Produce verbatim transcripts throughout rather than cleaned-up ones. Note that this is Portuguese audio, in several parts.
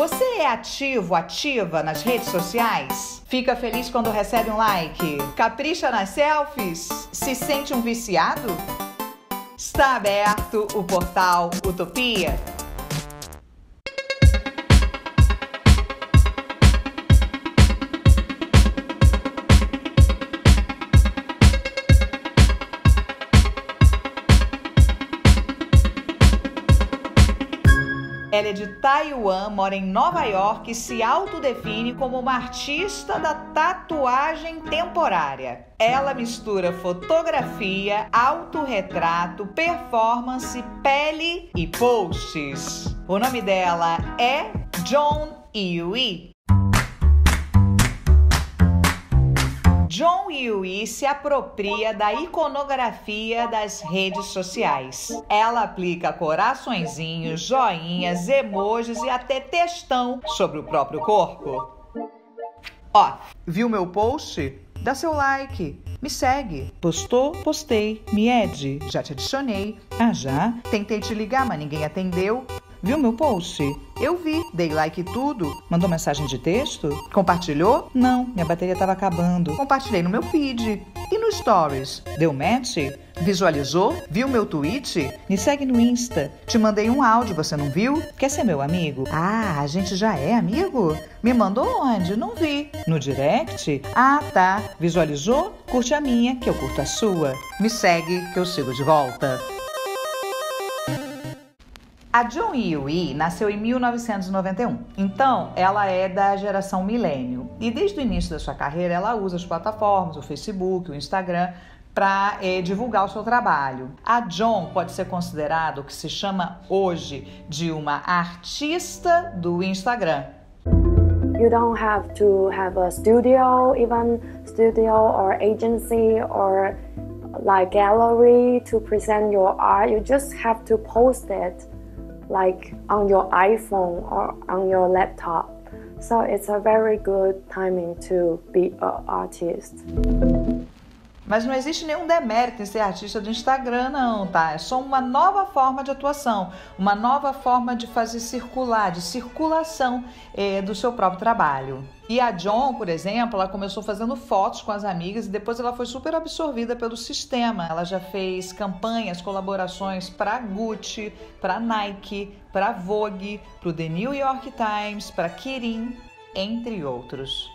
Você é ativo, ativa nas redes sociais? Fica feliz quando recebe um like? Capricha nas selfies? Se sente um viciado? Está aberto o Portal Utopia. Ela é de Taiwan, mora em Nova York e se autodefine como uma artista da tatuagem temporária. Ela mistura fotografia, autorretrato, performance, pele e posts. O nome dela é John Yuyi. John Yuyi se apropria da iconografia das redes sociais. Ela aplica coraçõezinhos, joinhas, emojis e até textão sobre o próprio corpo. Ó, viu meu post? Dá seu like, me segue. Postou? Postei. Me ede. Já te adicionei. Ah, já? Tentei te ligar, mas ninguém atendeu. Viu meu post? Eu vi, dei like e tudo. Mandou mensagem de texto? Compartilhou? Não, minha bateria estava acabando. Compartilhei no meu feed e no stories. Deu match? Visualizou? Viu meu tweet? Me segue no Insta. Te mandei um áudio, você não viu? Quer ser meu amigo? Ah, a gente já é amigo? Me mandou onde? Não vi. No direct? Ah, tá. Visualizou? Curte a minha, que eu curto a sua. Me segue, que eu sigo de volta. A John Yuyi nasceu em mil novecentos e noventa e um, então ela é da geração milênio e desde o início da sua carreira ela usa as plataformas, o Facebook, o Instagram, para eh, divulgar o seu trabalho. A John pode ser considerada o que se chama hoje de uma artista do Instagram. You don't have to have a studio, even studio or agency or like gallery to present your art. You just have to post it. Like on your iPhone or on your laptop. So it's a very good timing to be an artist. Mas não existe nenhum demérito em ser artista do Instagram, não, tá? É só uma nova forma de atuação, uma nova forma de fazer circular, de circulação eh, do seu próprio trabalho. E a John, por exemplo, ela começou fazendo fotos com as amigas e depois ela foi super absorvida pelo sistema. Ela já fez campanhas, colaborações para Gucci, para Nike, para Vogue, para o The New York Times, para Kering, entre outros.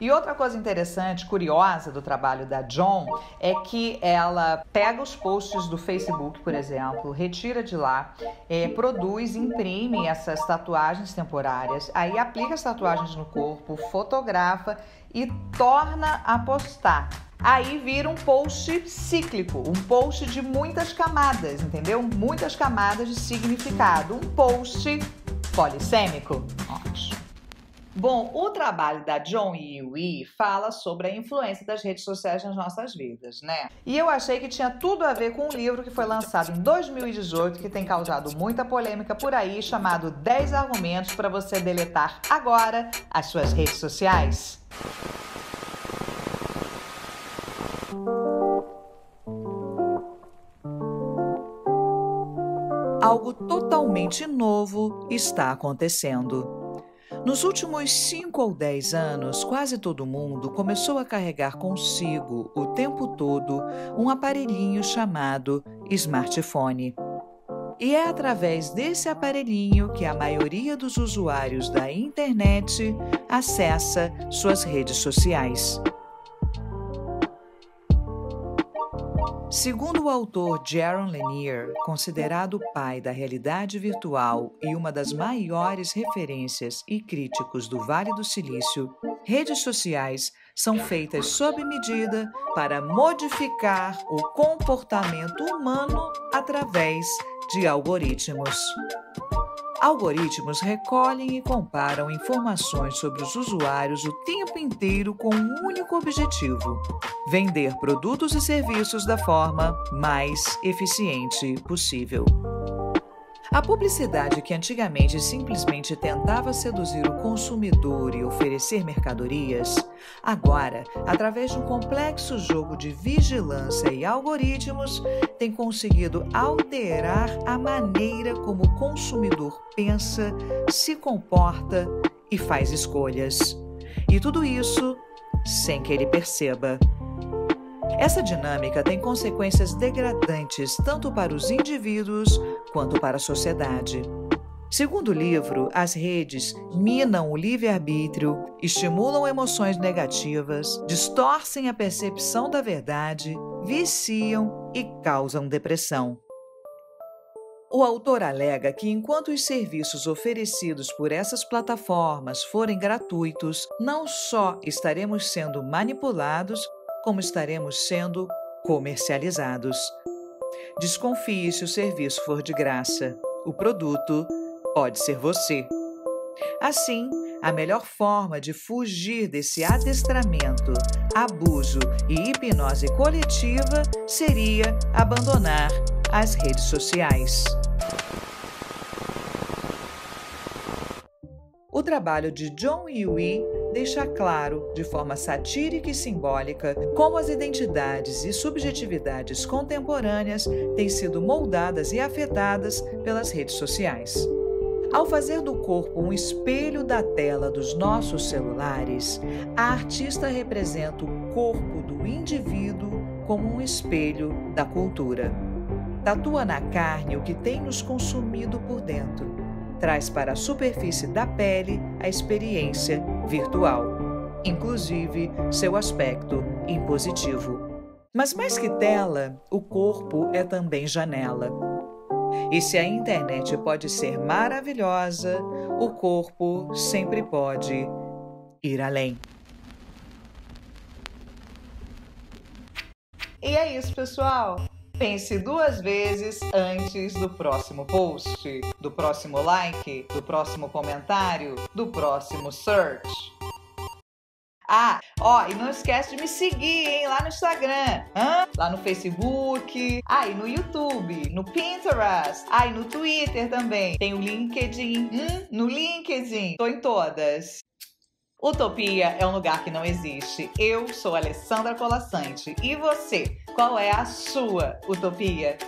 E outra coisa interessante, curiosa do trabalho da John é que ela pega os posts do Facebook, por exemplo, retira de lá, é, produz, imprime essas tatuagens temporárias, aí aplica as tatuagens no corpo, fotografa e torna a postar. Aí vira um post cíclico, um post de muitas camadas, entendeu? Muitas camadas de significado, um post polissêmico. Ótimo. Bom, o trabalho da John Yuyi fala sobre a influência das redes sociais nas nossas vidas, né? E eu achei que tinha tudo a ver com um livro que foi lançado em dois mil e dezoito, que tem causado muita polêmica por aí, chamado dez argumentos para você deletar agora as suas redes sociais. Algo totalmente novo está acontecendo. Nos últimos cinco ou dez anos, quase todo mundo começou a carregar consigo, o tempo todo, um aparelhinho chamado smartphone. E é através desse aparelhinho que a maioria dos usuários da internet acessa suas redes sociais. Segundo o autor Jaron Lanier, considerado o pai da realidade virtual e uma das maiores referências e críticos do Vale do Silício, redes sociais são feitas sob medida para modificar o comportamento humano através de algoritmos. Algoritmos recolhem e comparam informações sobre os usuários o tempo inteiro com um único objetivo: vender produtos e serviços da forma mais eficiente possível. A publicidade que antigamente simplesmente tentava seduzir o consumidor e oferecer mercadorias, agora, através de um complexo jogo de vigilância e algoritmos, tem conseguido alterar a maneira como o consumidor pensa, se comporta e faz escolhas. E tudo isso sem que ele perceba. Essa dinâmica tem consequências degradantes tanto para os indivíduos quanto para a sociedade. Segundo o livro, as redes minam o livre-arbítrio, estimulam emoções negativas, distorcem a percepção da verdade, viciam e causam depressão. O autor alega que enquanto os serviços oferecidos por essas plataformas forem gratuitos, não só estaremos sendo manipulados, como estaremos sendo comercializados. Desconfie se o serviço for de graça. O produto pode ser você. Assim, a melhor forma de fugir desse adestramento, abuso e hipnose coletiva seria abandonar as redes sociais. O trabalho de John Yuyi deixa claro, de forma satírica e simbólica, como as identidades e subjetividades contemporâneas têm sido moldadas e afetadas pelas redes sociais. Ao fazer do corpo um espelho da tela dos nossos celulares, a artista representa o corpo do indivíduo como um espelho da cultura. Tatua na carne o que tem nos consumido por dentro. Traz para a superfície da pele a experiência virtual, inclusive seu aspecto impositivo. Mas mais que tela, o corpo é também janela. E se a internet pode ser maravilhosa, o corpo sempre pode ir além. E é isso, pessoal! Pense duas vezes antes do próximo post, do próximo like, do próximo comentário, do próximo search. Ah, ó, e não esquece de me seguir, hein, lá no Instagram, hein? Lá no Facebook, aí ah, no YouTube, no Pinterest, aí ah, no Twitter também. Tem o LinkedIn, hum? No LinkedIn, tô em todas. Utopia é um lugar que não existe. Eu sou Alessandra Colasanti. E você? Qual é a sua utopia?